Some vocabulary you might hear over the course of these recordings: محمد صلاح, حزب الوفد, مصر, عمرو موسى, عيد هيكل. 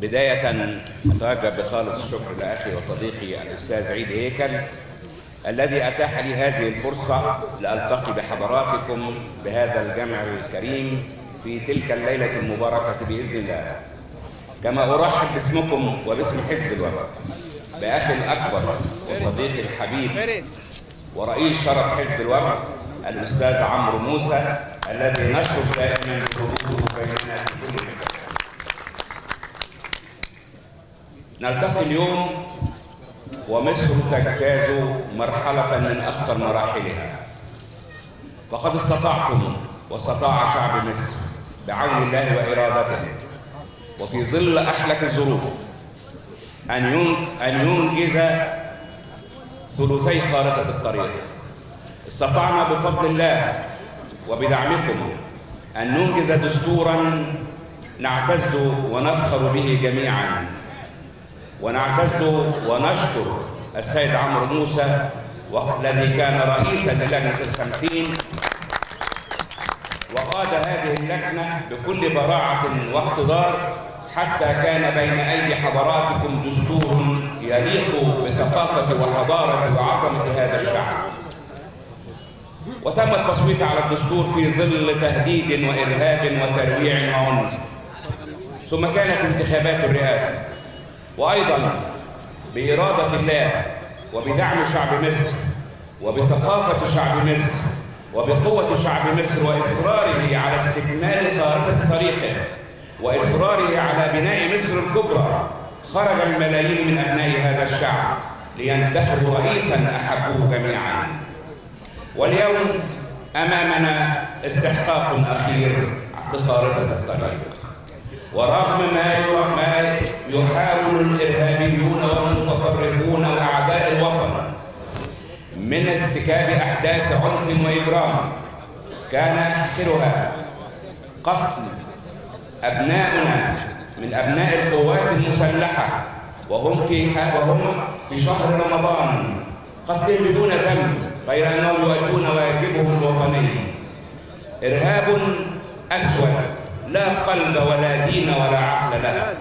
بداية أتوجه بخالص الشكر لأخي وصديقي الأستاذ عيد هيكل الذي أتاح لي هذه الفرصة لألتقي بحضراتكم بهذا الجمع الكريم في تلك الليلة المباركة بإذن الله. كما أرحب باسمكم وباسم حزب الوفد بأخي الأكبر وصديقي الحبيب ورئيس شرف حزب الوفد الأستاذ عمرو موسى الذي نشرف دائما بحضوره بيننا في كل مكان. نلتقي اليوم ومصر تجتاز مرحلة من أخطر مراحلها، فقد استطعتم واستطاع شعب مصر بعون الله وإرادته وفي ظل أحلك الظروف أن ينجز ثلثي خارطة الطريق. استطعنا بفضل الله وبدعمكم أن ننجز دستورا نعتز ونفخر به جميعا، ونعتز ونشكر السيد عمرو موسى الذي كان رئيسا للجنة ال50 وقاد هذه اللجنة بكل براعة واقتدار حتى كان بين أيدي حضراتكم دستور يليق بثقافة وحضارة وعظمة هذا الشعب. وتم التصويت على الدستور في ظل تهديد وإرهاب وترويع وعنف، ثم كانت انتخابات الرئاسة، وأيضا بإرادة الله وبدعم شعب مصر وبثقافة شعب مصر وبقوة شعب مصر وإصراره على استكمال خارطة طريقه وإصراره على بناء مصر الكبرى، خرج الملايين من أبناء هذا الشعب لينتخبوا رئيسا أحبوه جميعا. واليوم أمامنا استحقاق أخير بخارطة الطريق، ورغم ما يحاول الإرهابيون والمتطرفون وأعداء الوطن من ارتكاب أحداث عنف وإجرام كان آخرها قتل أبنائنا من أبناء القوات المسلحة وهم في شهر رمضان، قتلهم بدون ذنب غير أنهم يؤدون واجبهم الوطني. إرهاب أسود لا قلب ولا دين ولا عقل له،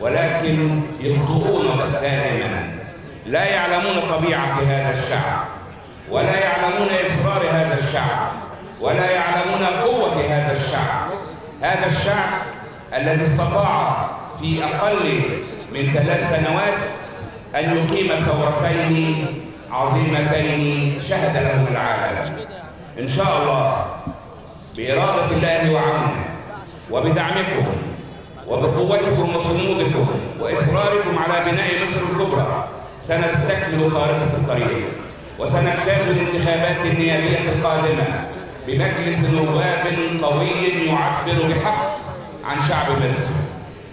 ولكن يخطئون دائما، لا يعلمون طبيعة هذا الشعب، ولا يعلمون إصرار هذا الشعب، ولا يعلمون قوة هذا الشعب. هذا الشعب الذي استطاع في أقل من 3 سنوات أن يقيم ثورتين عظيمتين شهد لهم العالم. إن شاء الله بإرادة الله وعونه وبدعمكم وبقوتكم وصمودكم وإصراركم على بناء مصر الكبرى سنستكمل خارطة الطريق، وسنجتاز الانتخابات النيابية القادمة بمجلس نواب قوي يعبر بحق عن شعب مصر،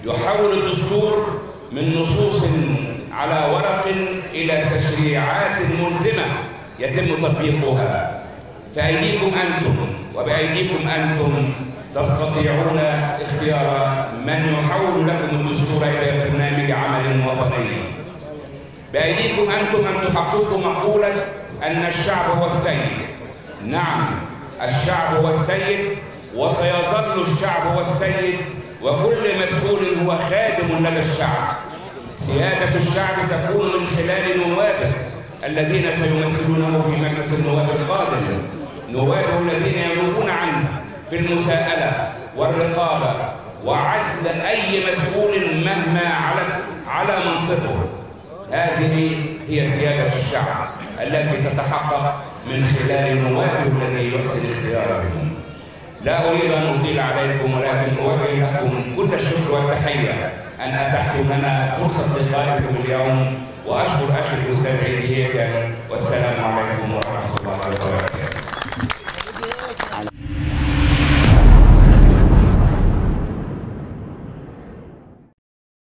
يحول الدستور من نصوص على ورق إلى تشريعات ملزمة يتم تطبيقها. فأيديكم أنتم وبأيديكم أنتم تستطيعون اختيار من يحول لكم الدستور إلى برنامج عمل وطني. بأيديكم أنتم أن تحققوا مقولة أن الشعب هو السيد. نعم، الشعب هو السيد، وسيظل الشعب هو السيد، وكل مسؤول هو خادم لدى الشعب. سيادة الشعب تكون من خلال نوابه الذين سيمثلونه في مجلس النواب القادم، نوابه الذين ينوبون عنه في المساءلة والرقابة وعزل أي مسؤول مهما على منصبه. هذه هي سيادة الشعب التي تتحقق من خلال نوابه الذي يحسن اختياره. لا أريد أن أطيل عليكم، ولكن أوجه لكم كل الشكر والتحية أن أتحتم لنا فرصة لقائكم اليوم، وأشكر أخي الأستاذ عيد هيكل، والسلام عليكم.